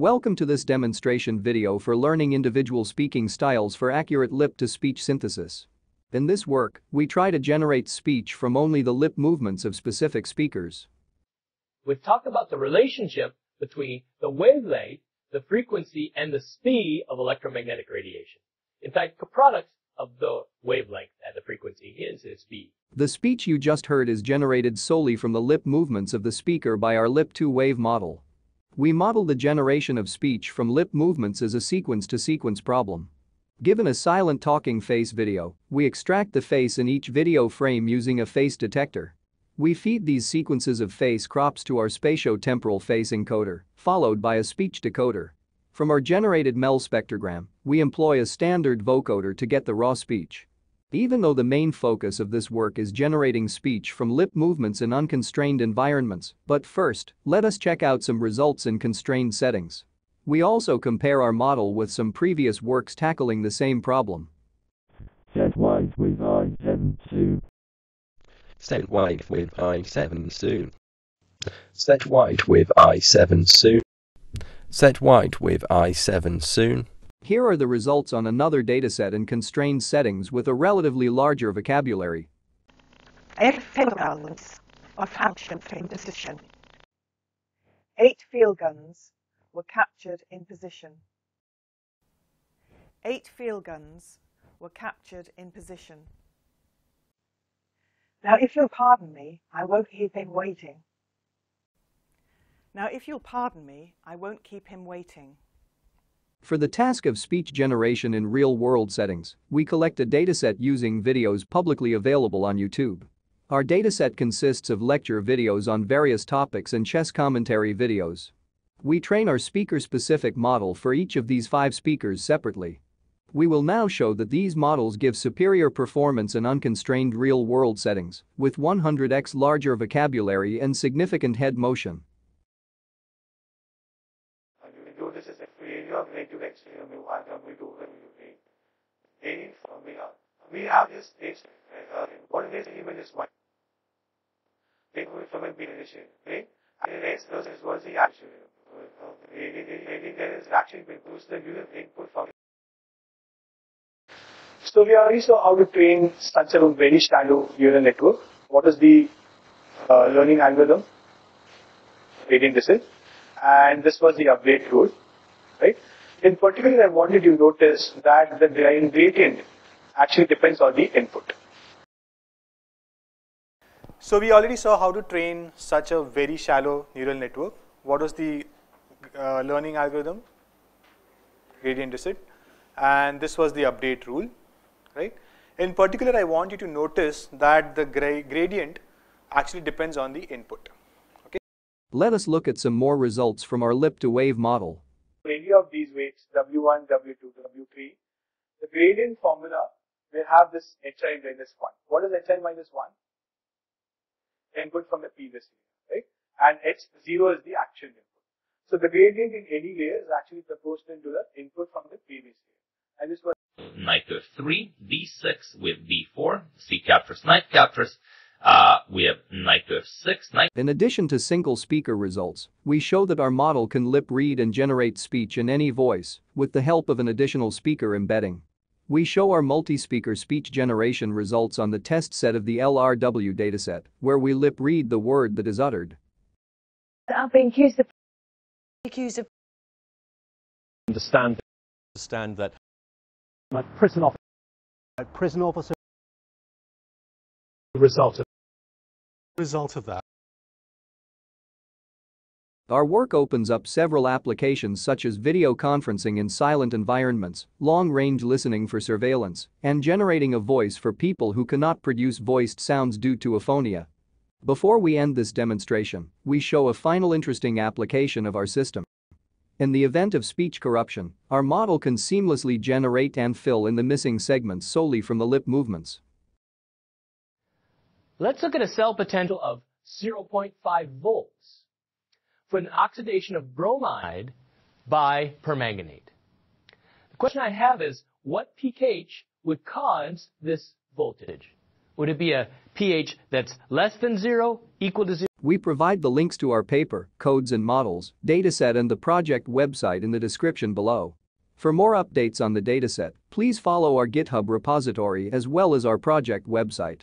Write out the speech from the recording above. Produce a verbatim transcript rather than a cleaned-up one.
Welcome to this demonstration video for learning individual speaking styles for accurate lip-to-speech synthesis. In this work, we try to generate speech from only the lip movements of specific speakers. We've talked about the relationship between the wavelength, the frequency, and the speed of electromagnetic radiation. In fact, the product of the wavelength and the frequency is its speed. The speech you just heard is generated solely from the lip movements of the speaker by our lip two wave model. We model the generation of speech from lip movements as a sequence-to-sequence problem. Given a silent talking face video, we extract the face in each video frame using a face detector. We feed these sequences of face crops to our spatiotemporal face encoder, followed by a speech decoder. From our generated MEL spectrogram, we employ a standard vocoder to get the raw speech. Even though the main focus of this work is generating speech from lip movements in unconstrained environments, but first, let us check out some results in constrained settings. We also compare our model with some previous works tackling the same problem. Set wave with I seven two. Set wave with I seven two. Set wide with I seven two. Set wide with I seven soon. Here are the results on another dataset in constrained settings with a relatively larger vocabulary. Eight field guns are captured in position. Eight field guns were captured in position. Eight field guns were captured in position. Now, if you'll pardon me, I won't keep him waiting. Now, if you'll pardon me, I won't keep him waiting. For the task of speech generation in real-world settings, we collect a dataset using videos publicly available on YouTube. Our dataset consists of lecture videos on various topics and chess commentary videos. We train our speaker-specific model for each of these five speakers separately. We will now show that these models give superior performance in unconstrained real-world settings, with one hundred x larger vocabulary and significant head motion. We have this stage what this human is one. They will from a relation, right? And the next process was the action. There is action will boost the unit input from. So we already saw how to train such a very shallow neural network. What is the uh, learning algorithm? Gradient descent. And this was the update rule, right? In particular, I wanted you to notice that the gradient actually depends on the input. So we already saw how to train such a very shallow neural network. What was the uh, learning algorithm? Gradient descent. And this was the update rule, right? In particular, I want you to notice that the gra gradient actually depends on the input. Okay. Let us look at some more results from our lip-to-wave model. Any of these waves, W one, W two, W three, the gradient formula will have this Hi minus one. What is Hi minus one? Input from the previous layer, right? And H zero is the actual input. So the gradient in any layer is actually proportional to the input from the previous layer. And this was knight to f three, d six with b four, c captures, knight captures. Uh, we have knight to f six, knight. In addition to single speaker results, we show that our model can lip read and generate speech in any voice with the help of an additional speaker embedding. We show our multi-speaker speech generation results on the test set of the L R W dataset, where we lip read the word that is uttered. I've been accused of. Accused of. Understand. Understand that. My prison officer. My prison officer. Result of. Result of that. Our work opens up several applications such as video conferencing in silent environments, long-range listening for surveillance, and generating a voice for people who cannot produce voiced sounds due to aphonia. Before we end this demonstration, we show a final interesting application of our system. In the event of speech corruption, our model can seamlessly generate and fill in the missing segments solely from the lip movements. Let's look at a cell potential of zero point five volts for an oxidation of bromide by permanganate. The question I have is, what pH would cause this voltage? Would it be a pH that's less than zero, equal to zero? We provide the links to our paper, codes and models, dataset and the project website in the description below. For more updates on the dataset, please follow our GitHub repository as well as our project website.